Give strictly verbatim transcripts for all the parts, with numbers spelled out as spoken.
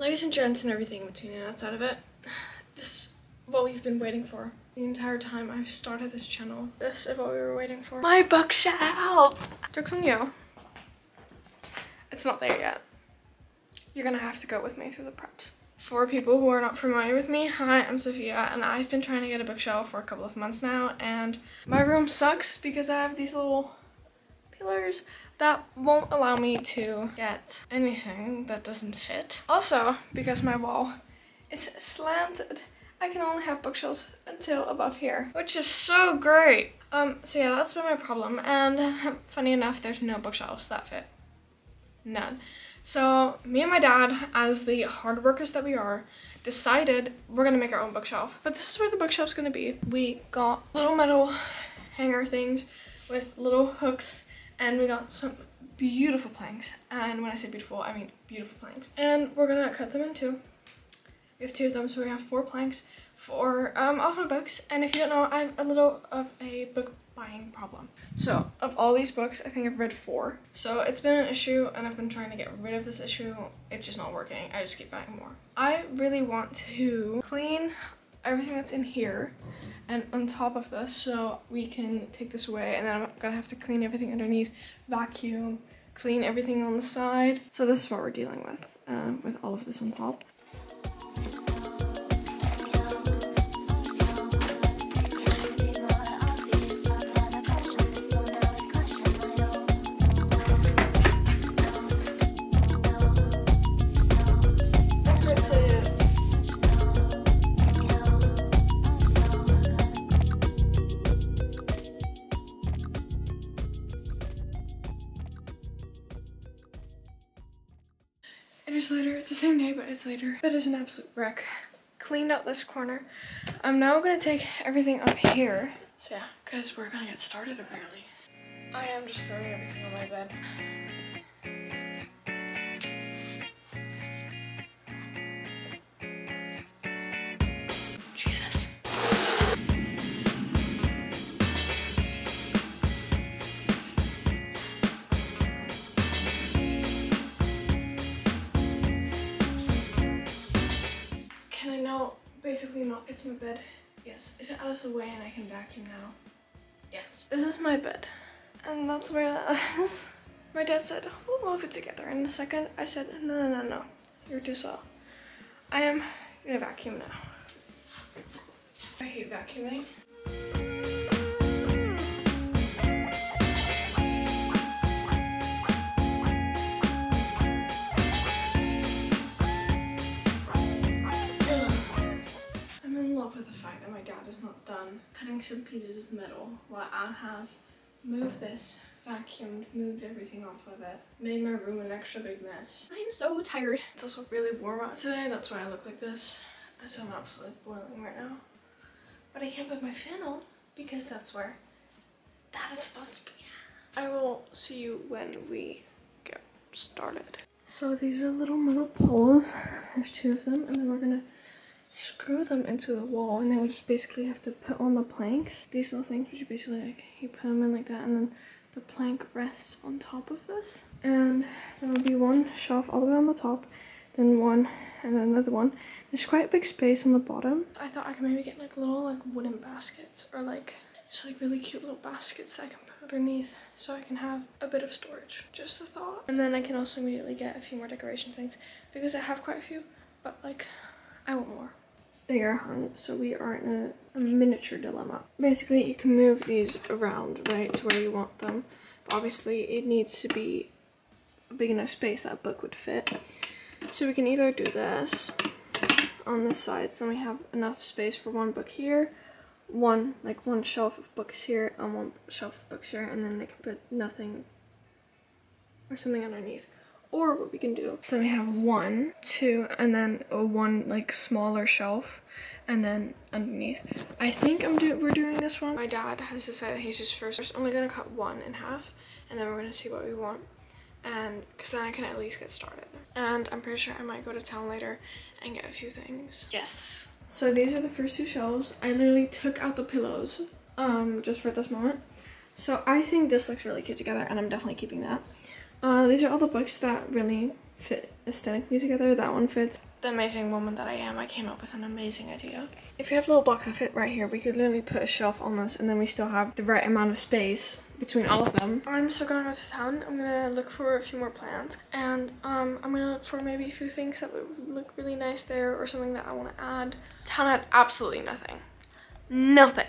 Ladies and gents and everything in between and outside of it, this is what we've been waiting for the entire time I've started this channel. This is what we were waiting for. My bookshelf! Joke's on you. It's not there yet. You're gonna have to go with me through the preps. For people who are not familiar with me, hi, I'm Sophia, and I've been trying to get a bookshelf for a couple of months now, and my room sucks because I have these little pillars that won't allow me to get anything that doesn't fit. Also, because my wall is slanted, I can only have bookshelves until above here, which is so great. Um, so yeah, that's been my problem, and funny enough, there's no bookshelves that fit. None. So me and my dad, as the hard workers that we are, decided we're gonna make our own bookshelf. But this is where the bookshelf's gonna be. We got little metal hanger things with little hooks, and we got some beautiful planks. And when I say beautiful, I mean beautiful planks. And we're gonna cut them in two. We have two of them, so we have four planks for um, all of my books. And if you don't know, I have a little of a book buying problem. So of all these books, I think I've read four. So it's been an issue, and I've been trying to get rid of this issue. It's just not working. I just keep buying more. I really want to clean everything that's in here and on top of this, so we can take this away, and then I'm gonna have to clean everything underneath, vacuum, clean everything on the side. So this is what we're dealing with, um, with all of this on top. Later, it's the same day, but it's later. It is an absolute wreck. Cleaned out this corner. I'm now gonna take everything up here. So yeah, because we're gonna get started apparently. I am just throwing everything on my bed. Basically not, it's my bed. Yes, is it out of the way and I can vacuum now? Yes. This is my bed, and that's where that is. My dad said, we'll move it together in a second. I said, no, no, no, no, you're too slow. I am gonna vacuum now. I hate vacuuming. Cutting some pieces of metal while I have moved this, vacuumed, moved everything off of it, made my room an extra big mess. I am so tired. It's also really warm out today, that's why I look like this. So I'm absolutely boiling right now. But I can't put my fan on because that's where that is supposed to be. I will see you when we get started. So these are little metal poles. There's two of them, and then we're gonna screw them into the wall, and then we just basically have to put on the planks. These little things, which you basically like, you put them in like that, and then the plank rests on top of this. And there will be one shelf all the way on the top, then one, and then another one. There's quite a big space on the bottom. I thought I could maybe get like little like wooden baskets, or like just like really cute little baskets that I can put underneath, so I can have a bit of storage. Just a thought. And then I can also immediately get a few more decoration things, because I have quite a few, but like I want more. They are hung, so we are in a, a miniature dilemma. Basically, you can move these around, right, to where you want them. But obviously, it needs to be a big enough space that a book would fit. So we can either do this on this side, so then we have enough space for one book here, one, like one shelf of books here, and one shelf of books here, and then they can put nothing or something underneath. Or what we can do, so we have one, two, and then a one like smaller shelf, and then underneath. I think I'm do we're doing this one. My dad has decided he's just first, first only gonna cut one in half, and then we're gonna see what we want, and because then I can at least get started. And I'm pretty sure I might go to town later and get a few things. Yes. So these are the first two shelves. I literally took out the pillows, um, just for this moment. So I think this looks really cute together, and I'm definitely keeping that. Uh, these are all the books that really fit aesthetically together. That one fits. The amazing woman that I am, I came up with an amazing idea. If you have a little box that fit right here, we could literally put a shelf on this, and then we still have the right amount of space between all of them. I'm still gonna go to town. I'm gonna look for a few more plants, and um, I'm gonna look for maybe a few things that would look really nice there, or something that I wanna add. Town had absolutely nothing. Nothing.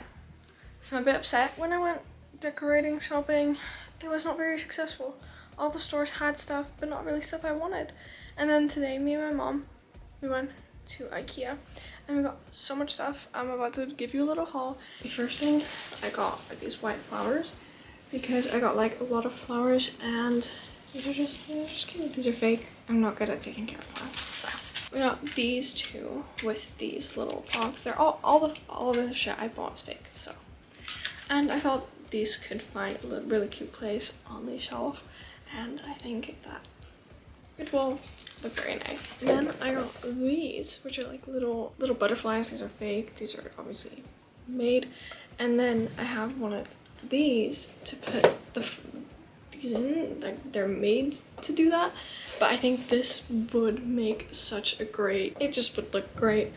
So I'm a bit upset. When I went decorating shopping, it was not very successful. All the stores had stuff, but not really stuff I wanted. And then today, me and my mom, we went to IKEA and we got so much stuff. I'm about to give you a little haul. The first thing I got are these white flowers, because I got like a lot of flowers, and these are just, they're just cute. These are fake. I'm not good at taking care of plants, so. We got these two with these little pots. They're all, all the, all the shit I bought is fake, so. And I thought these could find a really cute place on the shelf, and I think that it will look very nice. And then I got these, which are like little little butterflies. These are fake. These are obviously made. And then I have one of these to put the f these in. Like, they're made to do that, but I think this would make such a great. It just would look great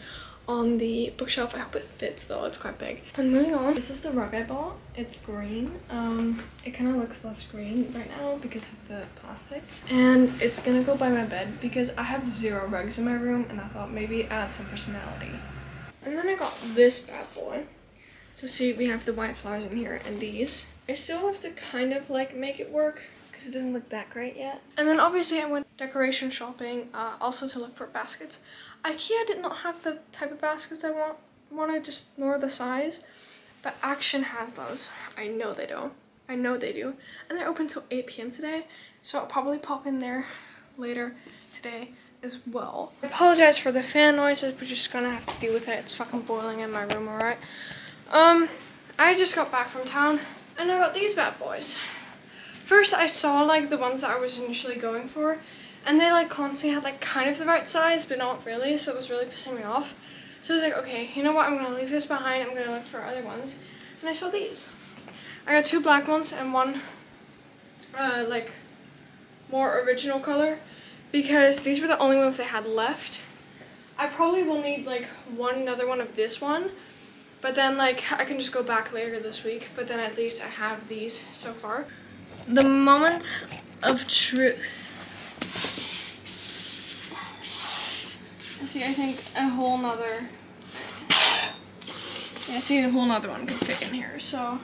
on the bookshelf. I hope it fits though. It's quite big. Then moving on, this is the rug I bought. It's green. Um, it kind of looks less green right now because of the plastic. And it's gonna go by my bed because I have zero rugs in my room, and I thought maybe add some personality. And then I got this bad boy. So see, we have the white flowers in here and these. I still have to kind of like make it work because it doesn't look that great yet. And then obviously I went decoration shopping, uh, also to look for baskets. IKEA did not have the type of baskets I want, wanted, just nor the size, but Action has those. I know they do. I know they do. And they're open till eight p m today, so I'll probably pop in there later today as well. I apologize for the fan noises. We're just gonna have to deal with it. It's fucking boiling in my room, alright? Um, I just got back from town, and I got these bad boys. First, I saw, like, the ones that I was initially going for, and they like constantly had like kind of the right size, but not really, so it was really pissing me off. So I was like, okay, you know what, I'm gonna leave this behind, I'm gonna look for other ones. And I saw these. I got two black ones and one uh, like more original color, because these were the only ones they had left. I probably will need like one another one of this one, but then like I can just go back later this week, but then at least I have these so far. The moment of truth. See, I think a whole nother, yeah, see, a whole nother one could fit in here, so.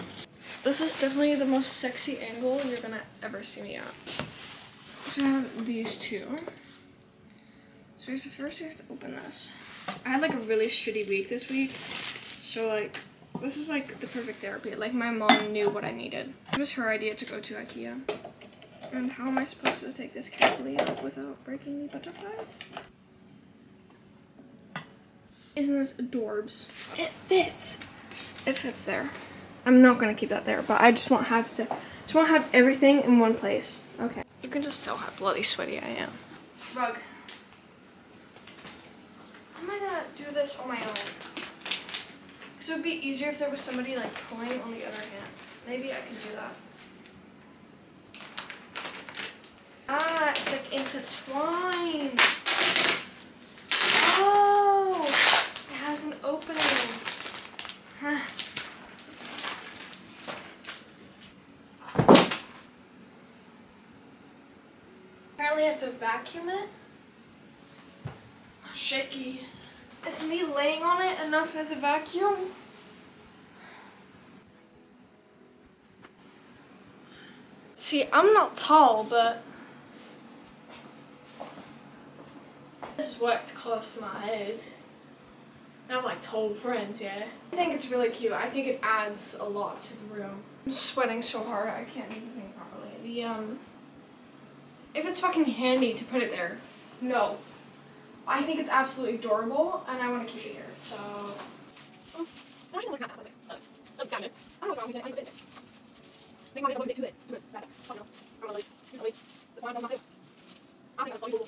This is definitely the most sexy angle you're gonna ever see me at. So we have these two. So here's the first, we have to open this. I had like a really shitty week this week, so like, this is like the perfect therapy. Like, my mom knew what I needed. It was her idea to go to IKEA. And how am I supposed to take this carefully up without breaking the butterflies? Isn't this adorbs? It fits. It fits there. I'm not gonna keep that there, but I just won't have to. Just won't have everything in one place. Okay. You can just tell how bloody sweaty I am. Rug. How am I gonna do this on my own? Because it would be easier if there was somebody like pulling on the other hand. Maybe I can do that. Ah, it's like intertwined. An opening. Huh. Apparently I have to vacuum it. Shaky. Is me laying on it enough as a vacuum? See, I'm not tall, but this worked close to my head. I have like tall friends, yeah? I think it's really cute. I think it adds a lot to the room. I'm sweating so hard, I can't do anything properly. The, um, if it's fucking handy to put it there, no. I think it's absolutely adorable, and I want to keep it here, so. Oh, I'm just looking at that. I was like, I don't know what's wrong with it. I think it's I think I'm to it. To it. Oh, no. I'm like, I'm not saying. I think that's what you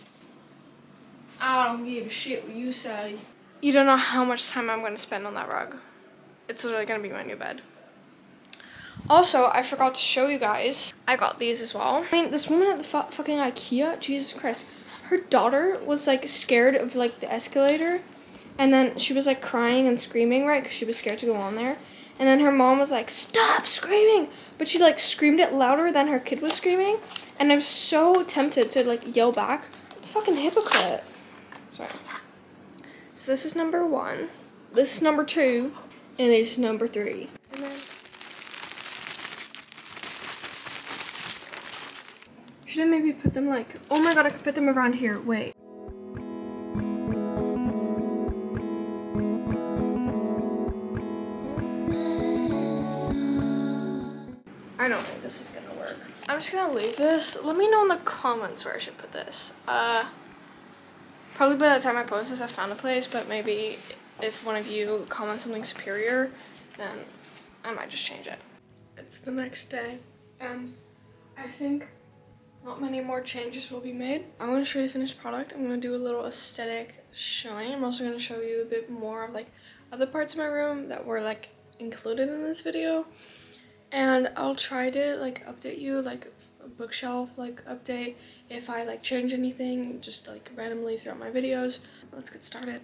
I don't give a shit what you say. You don't know how much time I'm going to spend on that rug. It's literally going to be my new bed. Also, I forgot to show you guys. I got these as well. I mean, this woman at the fu fucking IKEA, Jesus Christ, her daughter was like scared of like the escalator, and then she was like crying and screaming, right, because she was scared to go on there. And then her mom was like, stop screaming! But she like screamed it louder than her kid was screaming. And I was so tempted to like yell back. It's a fucking hypocrite. Sorry. So this is number one. This is number two. And this is number three. And then... should I maybe put them like... oh my god, I could put them around here. Wait. I don't think this is gonna work. I'm just gonna leave this. Let me know in the comments where I should put this. Uh, probably by the time I post this, I found a place, but maybe if one of you comments something superior, then I might just change it. It's the next day, and I think not many more changes will be made. I'm gonna show you the finished product. I'm gonna do a little aesthetic showing. I'm also gonna show you a bit more of like other parts of my room that were like included in this video. And I'll try to like update you, like a bookshelf like update, if I like change anything just like randomly throughout my videos. Let's get started.